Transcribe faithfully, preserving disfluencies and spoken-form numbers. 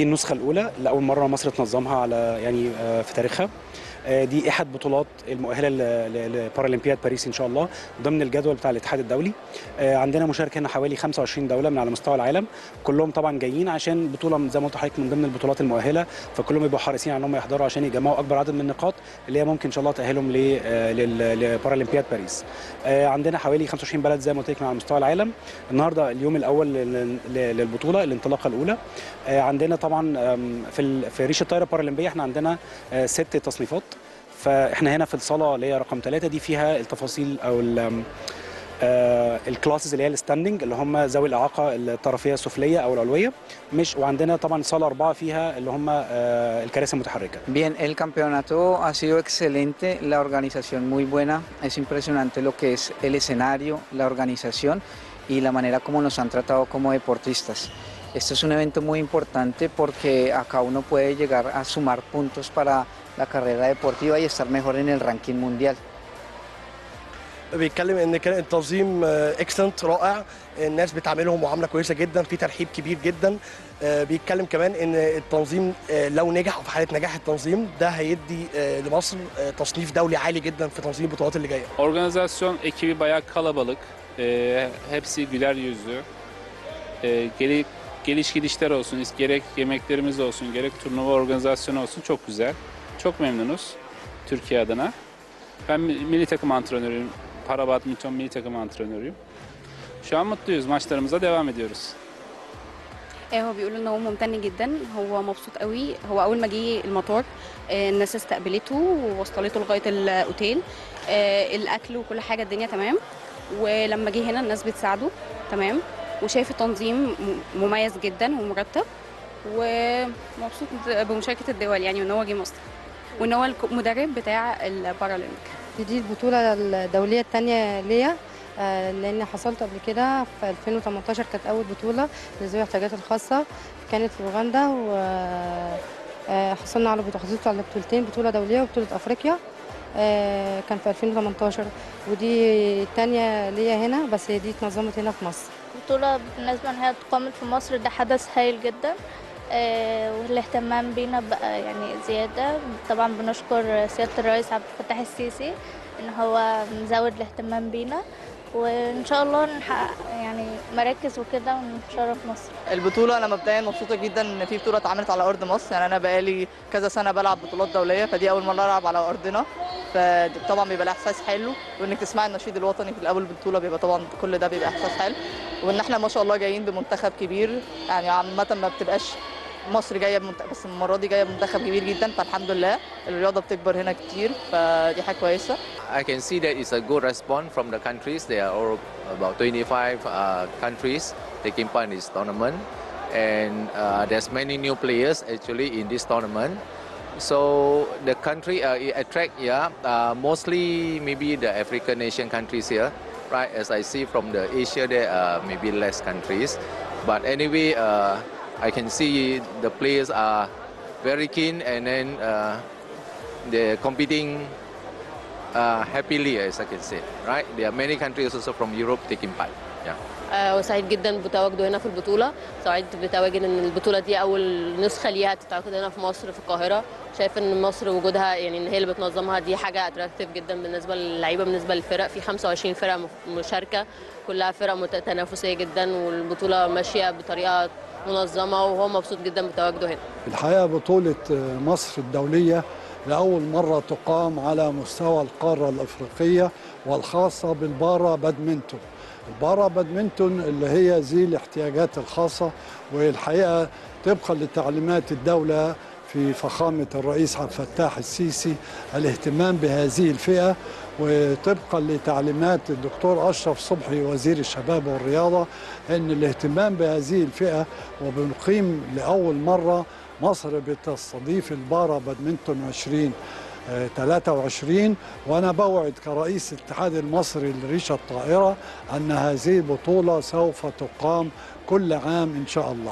دي النسخه الاولى لاول مره مصر تنظمها على يعني في تاريخها. دي احد بطولات المؤهله لبارالمبياد باريس ان شاء الله ضمن الجدول بتاع الاتحاد الدولي. عندنا مشاركه هنا حوالي خمسة وعشرين دوله من على مستوى العالم، كلهم طبعا جايين عشان بطوله زي ما قلت لحضرتك من ضمن البطولات المؤهله، فكلهم يبقوا حريصين على انهم يحضروا عشان يجمعوا اكبر عدد من النقاط اللي هي ممكن ان شاء الله تاهلهم لبارالمبياد باريس. عندنا حوالي خمسة وعشرين بلد زي ما قلت لك من على مستوى العالم. النهارده اليوم الاول للبطوله الانطلاقه الاولى. عندنا طبعا في في ريشه الطايره البارالمبيه احنا عندنا ست تصنيفات، فاحنا هنا في الصاله اللي هي رقم ثلاثة دي فيها التفاصيل او الكلاسز اللي هي الستاندنج اللي هم ذوي الاعاقه الطرفيه السفليه او العلويه مش. وعندنا طبعا صاله أربعة فيها اللي هم الكراسي المتحركه. Bien, el campeonato ha sido excelente, la organización muy buena, es impresionante lo que es el escenario, la organización y la manera como nos han tratado como deportistas. Este es un evento muy importante porque acá uno puede llegar a sumar puntos para la carrera deportiva y estar mejor en el ranking mundial. بيتكلم ان كان التنظيم اكسلنت رائع، الناس بتعاملهم معامله كويسه جدا، في ترحيب كبير جدا. بيتكلم كمان ان التنظيم لو نجح او في حاله نجاح التنظيم ده هيدي لمصر تصنيف دولي عالي جدا في تنظيم البطولات اللي جايه. Organizasyon ekibi bayağı kalabalık. Hepsi güler yüzlü. Geri geliş gidişler olsun, gerek yemeklerimiz olsun, gerek turnuva organizasyonu olsun çok güzel. Çok memnunuz Türkiye adına. Ben milli takım antrenörüyüm. Para badminton milli takım antrenörüyüm. Şu an mutluyuz. Maçlarımıza devam ediyoruz. هو بيقول ان هو ممتن جدا، هو مبسوط قوي. هو اول ما جه المطار الناس استقبلته ووصلته لغايه الاوتيل، الاكل وكل حاجه الدنيا تمام، ولما جه هنا الناس بتساعده تمام، وشايف التنظيم مميز جدا ومرتب، ومبسوط بمشاركه الدول يعني وان هو جه مصر وان هو المدرب بتاع البارالمبيك. دي البطوله الدوليه الثانيه ليا، لان حصلت قبل كده في ألفين وتمنتاشر كانت اول بطوله لذوي الاحتياجات الخاصه كانت في أوغندا، وحصلنا على حصلت على بطولتين، بطوله دوليه وبطوله افريقيا كان في ألفين وتمنتاشر، ودي الثانيه ليا هنا بس دي اتنظمت هنا في مصر. البطوله بالنسبه انها اتقامت في مصر ده حدث هايل جدا، والاهتمام بينا بقى يعني زياده. طبعا بنشكر سياده الرئيس عبد الفتاح السيسي ان هو مزود الاهتمام بينا، وان شاء الله نحقق يعني مراكز وكده ونشرف مصر. البطوله انا مبدئيا مبسوطه جدا ان في بطوله اتعملت على ارض مصر، يعني انا بقالي كذا سنه بلعب بطولات دوليه، فدي اول مره العب على ارضنا، فطبعا بيبقى الاحساس حلو، وانك تسمعي النشيد الوطني في الاول البطوله بيبقى طبعا كل ده بيبقى احساس حلو، وان احنا ما شاء الله جايين بمنتخب كبير، يعني عامه ما بتبقاش مصر جايه بمنتخب، بس المره دي جايه بمنتخب كبير جدا، فالحمد لله الرياضه بتكبر هنا كتير، فدي حاجه كويسه. I can see that it's a good response from the countries. There are all about twenty-five uh, countries taking part in this tournament, and uh, there's many new players actually in this tournament. So the country uh, it attract yeah uh, mostly maybe the African nation countries here, right? As I see from the Asia there are maybe less countries, but anyway. Uh, I can see the players are very keen and then uh, they're competing uh, happily as I can say, right? There are many countries also from Europe taking part. Yeah. وسعيد جدا بتواجده هنا في البطوله، سعيد بتواجد ان البطوله دي اول نسخه ليها تتعقد هنا في مصر في القاهره، شايف ان مصر وجودها يعني ان هي اللي بتنظمها دي حاجه اتراكتيف جدا بالنسبه للعيبه، بالنسبه للفرق في خمسة وعشرين فرقه مشاركه، كلها فرق متنافسيه جدا، والبطوله ماشيه بطريقه منظمه وهو مبسوط جدا بتواجده هنا. الحقيقه بطوله مصر الدوليه لاول مره تقام على مستوى القاره الافريقيه، والخاصه بالبارا بادمنتون. البارا بادمنتون اللي هي ذي الاحتياجات الخاصه، والحقيقه طبقا لتعليمات الدوله في فخامه الرئيس عبد الفتاح السيسي الاهتمام بهذه الفئه، وطبقا لتعليمات الدكتور أشرف صبحي وزير الشباب والرياضة أن الاهتمام بهذه الفئة، وبنقيم لأول مرة مصر بتستضيف البارا بادمنتون عشرين ثلاثة وعشرين، وأنا بوعد كرئيس الاتحاد المصري لريشة الطائرة أن هذه البطولة سوف تقام كل عام إن شاء الله.